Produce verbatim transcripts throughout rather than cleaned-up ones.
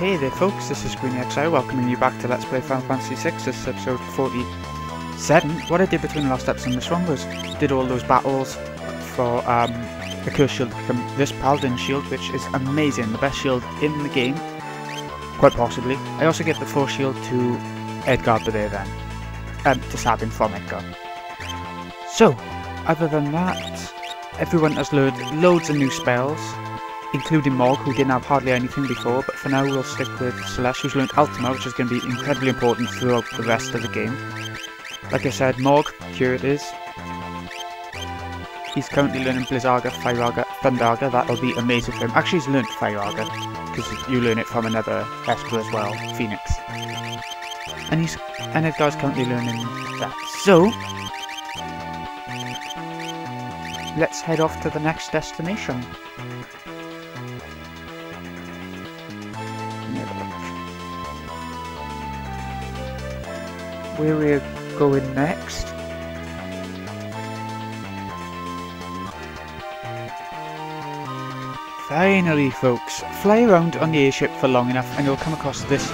Hey there folks, this is GreenyXI welcoming you back to Let's Play Final Fantasy six. This is episode forty-seven. What I did between the last episode and this one was did all those battles for um, the Curse Shield to become this Paladin shield, which is amazing, the best shield in the game, quite possibly. I also gave the Force Shield to Edgar today then, um, to Sabin from Edgar. So, other than that, everyone has learned loads of new spells, including Mog, who didn't have hardly anything before, but for now we'll stick with Celeste, who's learned Ultima, which is going to be incredibly important throughout the rest of the game. Like I said, Mog, here it is. He's currently learning Blizzaga, Fireaga, Thunderaga, that'll be amazing for him. Actually, he's learned Fireaga, because you learn it from another Esper as well, Phoenix. And he's, and that guy's currently learning that. So, let's head off to the next destination. Where we're going next. Finally folks, fly around on the airship for long enough and you'll come across this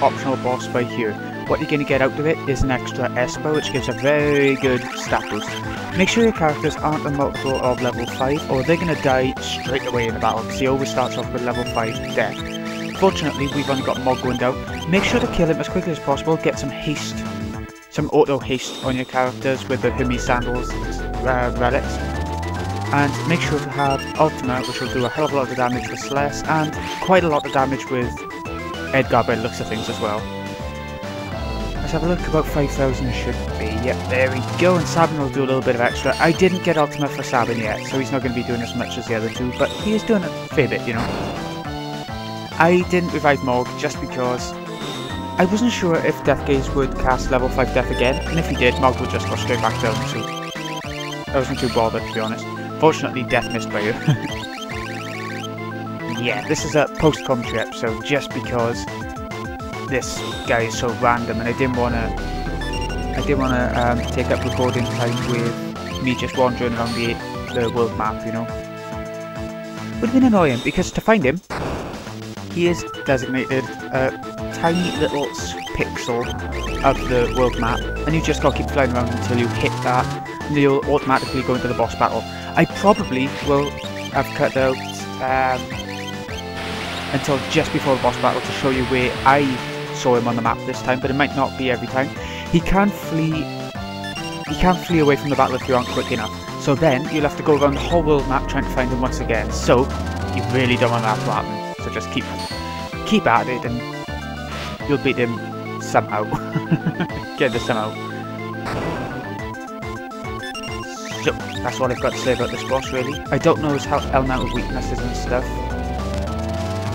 optional boss by here. What you're going to get out of it is an extra Esper, which gives a very good stat boost. Make sure your characters aren't a multiple of level five or they're going to die straight away in the battle, because he always starts off with level five death. Fortunately we've only got Mog going down. Make sure to kill him as quickly as possible, get some haste, some auto haste on your characters with the Hermes Sandals uh, relics, and make sure to have Ultima, which will do a hell of a lot of damage with Celeste and quite a lot of damage with Edgar by the looks of things as well. Let's have a look, about five thousand should be, yep, there we go, and Sabin will do a little bit of extra. I didn't get Ultima for Sabin yet, so he's not going to be doing as much as the other two, but he is doing a fair bit, you know. I didn't revive Mog just because I wasn't sure if Death Gaze would cast level five death again, and if he did, Mog would just go straight back down, so I wasn't too bothered to be honest. Fortunately, death missed by you. Yeah, this is a post-commentary episode just because this guy is so random, and I didn't want to I didn't want to um, take up recording time with me just wandering around the, the world map, you know. Would have been annoying, because to find him, he is designated a tiny little pixel of the world map, and you just gotta keep flying around until you hit that, and you'll automatically go into the boss battle. I probably will have cut out um, until just before the boss battle to show you where I saw him on the map this time, but it might not be every time. He can flee, he can flee away from the battle if you aren't quick enough, so then you'll have to go around the whole world map trying to find him once again, so you really don't want that to happen. So just keep keep at it and you'll beat him somehow. Get this somehow. So that's what I've got to say about this boss really. I don't know his element of weaknesses and stuff.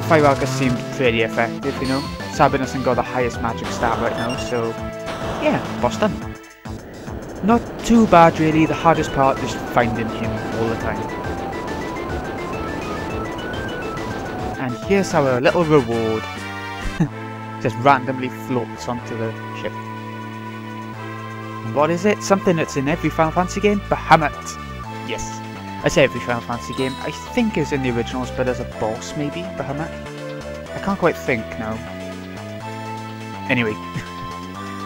Fireaga seemed pretty effective, you know. Sabin hasn't got the highest magic stat right now, so yeah, boss done. Not too bad really, the hardest part is finding him all the time. And here's our little reward. Just randomly floats onto the ship. What is it? Something that's in every Final Fantasy game? Bahamut! Yes. I say every Final Fantasy game. I think it's in the originals, but as a boss maybe? Bahamut? I can't quite think now. Anyway.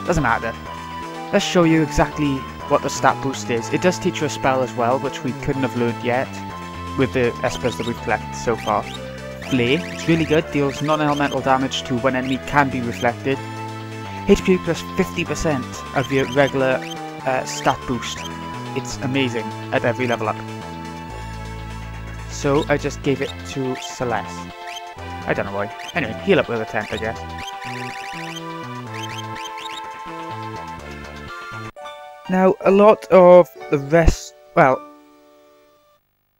Doesn't matter. Let's show you exactly what the stat boost is. It does teach you a spell as well, which we couldn't have learned yet with the espers that we've collected so far. Flare, it's really good, deals non-elemental damage to one enemy, can be reflected. H P plus fifty percent of your regular uh, stat boost. It's amazing at every level up. So I just gave it to Celeste. I don't know why. Anyway, heal up with a tenth, I guess. Now, a lot of the rest, well,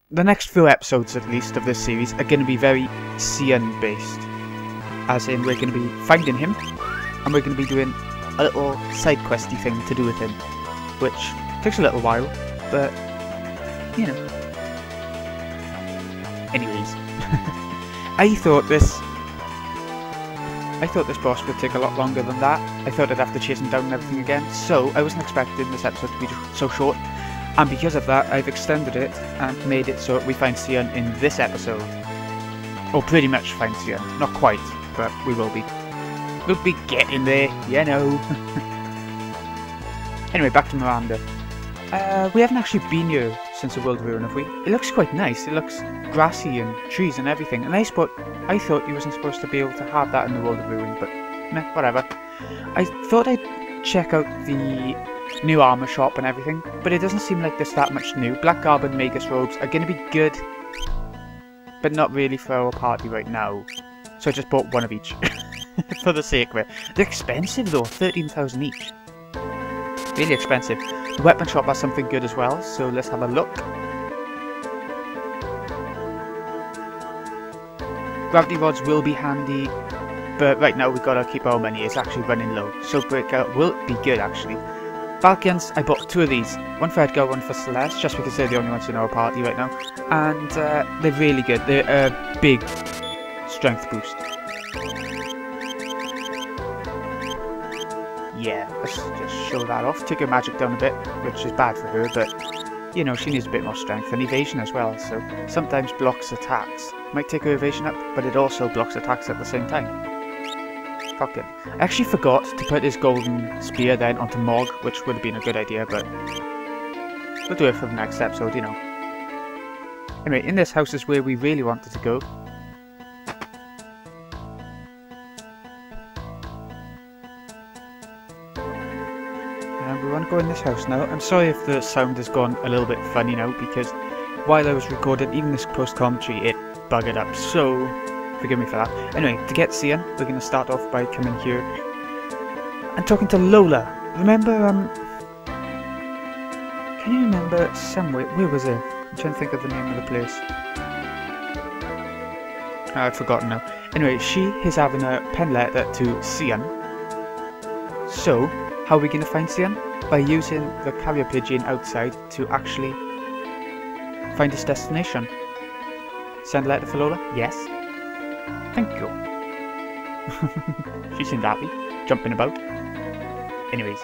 the next few episodes, at least, of this series are going to be very Cyan based. As in, we're going to be finding him, and we're going to be doing a little side questy thing to do with him, which takes a little while, but, you know. Anyways. I thought this... I thought this boss would take a lot longer than that. I thought I'd have to chase him down and everything again, so I wasn't expecting this episode to be so short. And because of that, I've extended it and made it so we find Cyan in this episode. Or pretty much find Cyan, not quite, but we will be. We'll be getting there, you know. Anyway, back to Miranda. Uh, we haven't actually been here since the World Ruin, have we? It looks quite nice. It looks grassy and trees and everything. And I thought, I thought you wasn't supposed to be able to have that in the World of Ruin, but meh, whatever. I thought I'd check out the new armor shop and everything, but it doesn't seem like there's that much new. Black garb and Magus robes are going to be good, but not really for our party right now. So I just bought one of each for the sake of it. They're expensive though, thirteen thousand each. Really expensive. The weapon shop has something good as well, so let's have a look. Gravity rods will be handy, but right now we've got to keep our money. It's actually running low. Shield breaker will be good actually. Falcons, I bought two of these. One for Edgar, one for Celeste, just because they're the only ones in our party right now. And uh, they're really good. They're a big strength boost. Yeah, let's just show that off. Took her magic down a bit, which is bad for her, but, you know, she needs a bit more strength. And evasion as well, so sometimes blocks attacks. Might take her evasion up, but it also blocks attacks at the same time. Fuck it. I actually forgot to put this golden spear then onto Mog, which would have been a good idea, but we'll do it for the next episode, you know. Anyway, in this house is where we really wanted to go. Go in this house now. I'm sorry if the sound has gone a little bit funny now, because while I was recording even this post commentary it buggered up, so forgive me for that. Anyway, to get Cyan, we're going to start off by coming here and talking to Lola. Remember, um, can you remember somewhere, where was it? I'm trying to think of the name of the place. Oh, I've forgotten now. Anyway, she is having a pen letter to Cyan. So, how are we going to find Cyan? By using the carrier pigeon outside to actually find his destination. Send a letter for Lola? Yes. Thank you. She seemed happy, jumping about. Anyways.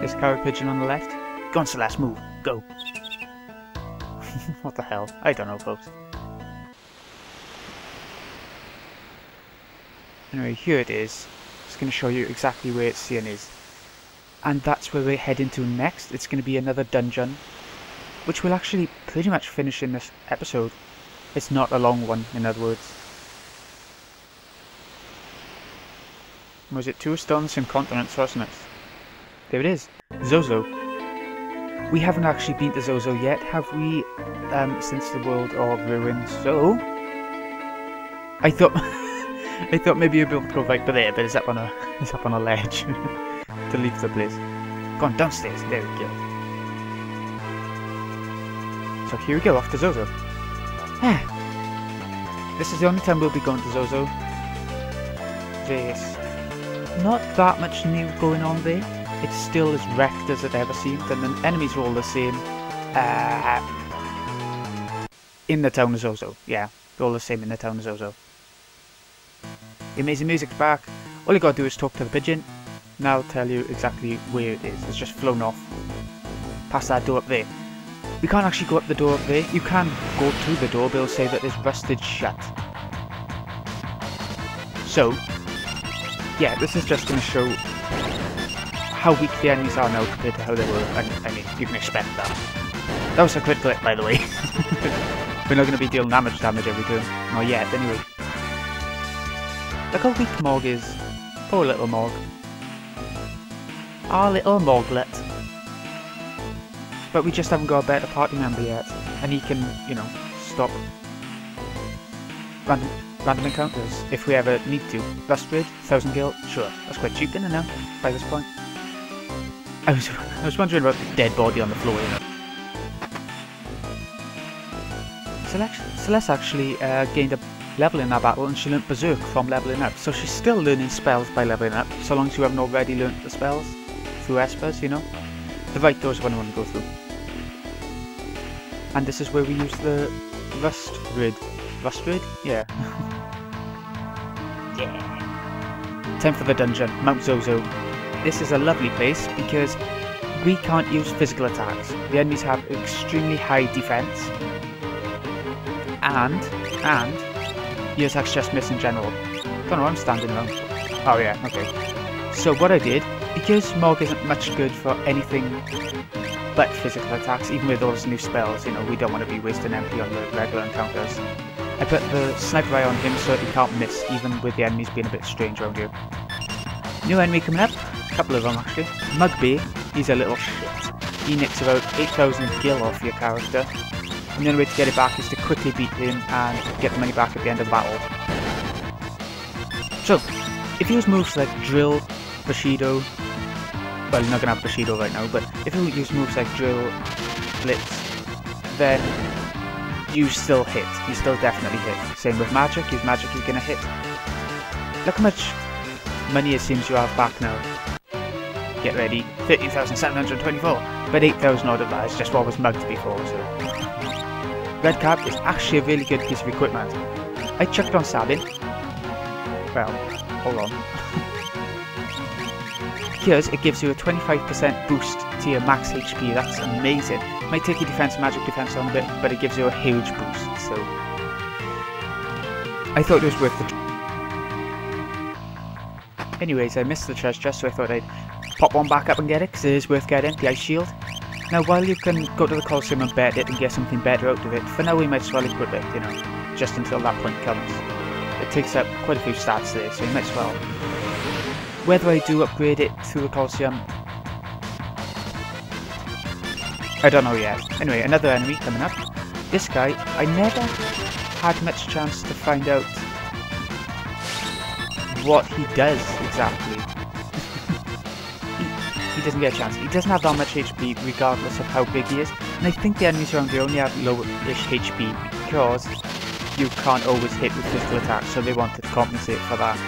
There's a carrier pigeon on the left. Go on, Celeste, move. Go. What the hell? I don't know, folks. Anyway, here it is. It's going to show you exactly where Cyan is, and that's where we're heading to next. It's going to be another dungeon, which we'll actually pretty much finish in this episode. It's not a long one, in other words. Was it two stones in continents, wasn't it? There it is, Zozo. We haven't actually been to Zozo yet, have we? Um, since the World of Ruin, so I thought. I thought maybe you'd be able to go right by there, but it's up on a, it's up on a ledge to leave the place. Go on, downstairs, there we go. So here we go, off to Zozo. Ah. This is the only time we'll be going to Zozo. There's not that much new going on there. It's still as wrecked as it ever seemed, and the enemies are all the same. Uh, in the town of Zozo, yeah. They're all the same in the town of Zozo. The amazing music's back. All you gotta do is talk to the pigeon. Now I'll tell you exactly where it is. It's just flown off past that door up there. We can't actually go up the door up there. You can go to the door, but it'll say that it's rusted shut. So, yeah, this is just gonna show how weak the enemies are now compared to how they were. And, I mean, you can expect that. That was a quick clip, by the way. We're not gonna be dealing that much damage every turn. Not yet, anyway. Look how weak Mog is. Poor little Mog. Our little Moglet. But we just haven't got a better party member yet. And he can, you know, stop random, random encounters if we ever need to. Rust-Rid, one thousand gil, sure. That's quite cheap, isn't it now, by this point? I was, I was wondering about the dead body on the floor, you know. Celeste, Celeste actually uh, gained a level in that battle, and she learnt Berserk from leveling up, so she's still learning spells by leveling up, so long as you haven't already learnt the spells through Esper's, you know. The right door is what I want to go through. And this is where we use the Rust-Rid. Rust-Rid? Yeah. Yeah. Time for the dungeon, Mount Zozo. This is a lovely place because we can't use physical attacks. The enemies have extremely high defense, and, and, use X G S Miss in general. Don't know where I'm standing though. Oh yeah, okay. So what I did, because Mog isn't much good for anything but physical attacks, even with all his new spells, you know, we don't want to be wasting M P on the regular encounters. I put the Sniper Eye on him so he can't miss, even with the enemies being a bit strange around you. New enemy coming up, a couple of them actually. Mugbee, he's a little shit. He nicks about eight thousand gil off your character, and the only way to get it back is to quickly beat him and get the money back at the end of battle. So, if you use moves like Drill, Bushido, well you're not going to have Bushido right now, but if you use moves like Drill, Blitz, then you still hit, you still definitely hit. Same with magic, use magic, you're going to hit. Look how much money it seems you have back now. Get ready, thirteen thousand seven hundred twenty-four, but eight thousand odd of that is just what was mugged before, so... Red Cap is actually a really good piece of equipment. I chucked on Sabin. Well, hold on. Because it gives you a twenty-five percent boost to your max H P, that's amazing. Might take your defense and magic defense on a bit, but it gives you a huge boost, so... I thought it was worth the... Anyways, I missed the treasure chest, so I thought I'd pop one back up and get it, because it is worth getting, the ice shield. Now, while you can go to the Colosseum and bet it and get something better out of it, for now we might as well equip it, you know, just until that point comes. It takes up quite a few stats there, so you might as well. Whether I do upgrade it to the Colosseum, I don't know yet. Anyway, another enemy coming up. This guy, I never had much chance to find out what he does exactly. he, he doesn't get a chance. He doesn't have that much H P regardless of how big he is. And I think the enemies around here only have low-ish H P because you can't always hit with physical attacks, so they wanted to compensate for that.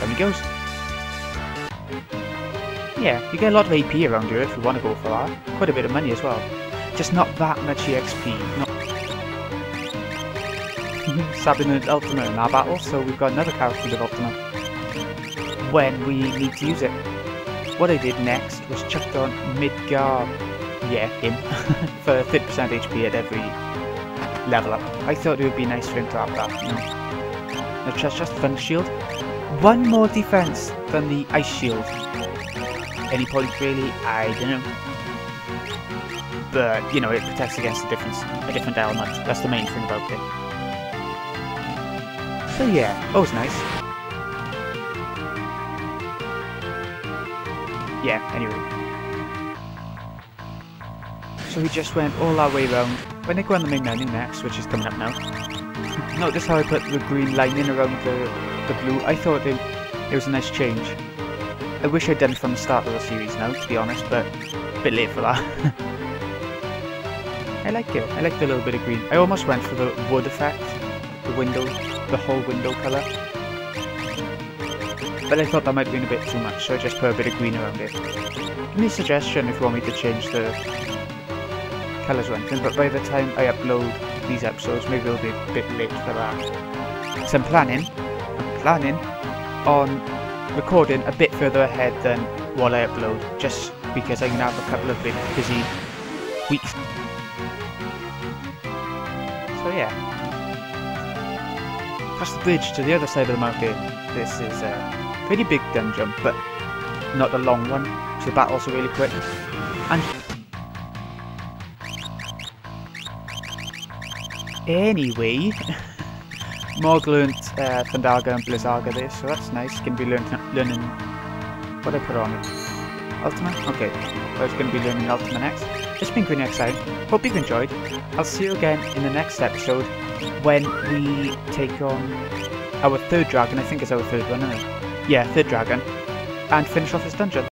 There he goes. Yeah, you get a lot of A P around here if you want to go for that. Quite a bit of money as well. Just not that much E X P. Not Sabin and Ultima in our battle, so we've got another character with Ultima when we need to use it. What I did next was chucked on Midgar, yeah, him, for thirty percent H P at every level up. I thought it would be nice for him to have that. No. Now just, just Thunder shield. One more defense than the ice shield. Any point really, I don't know. But, you know, it protects against a different, a different element. That's the main thing about it. So yeah, always nice. Yeah, anyway. So we just went all our way round. When I go on the main menu next, which is coming up now. Notice how I put the green line in around the, the blue. I thought it, it was a nice change. I wish I'd done it from the start of the series now, to be honest, but a bit late for that. I like it. I like the little bit of green. I almost went for the wood effect, the window, the whole window colour. But I thought that might have been a bit too much, so I just put a bit of green around it. Give me a suggestion if you want me to change the colours or anything, but by the time I upload these episodes, maybe it'll be a bit late for that. So I'm planning, I'm planning on recording a bit further ahead than while I upload, just because I'm going to have a couple of big busy weeks. So yeah, across the bridge to the other side of the mountain. This is a pretty big dungeon, but not a long one, so the battles are really quick. And anyway, Mog learnt uh, Thunderaga and Blizzaga there, so that's nice. Going to be learnt, learning... what I put on it? Ultima? Okay. I was going to be learning Ultima next. This has been GreenyXI. Hope you've enjoyed. I'll see you again in the next episode when we take on our third dragon. I think it's our third one, isn't it? Yeah, third dragon. And finish off this dungeon.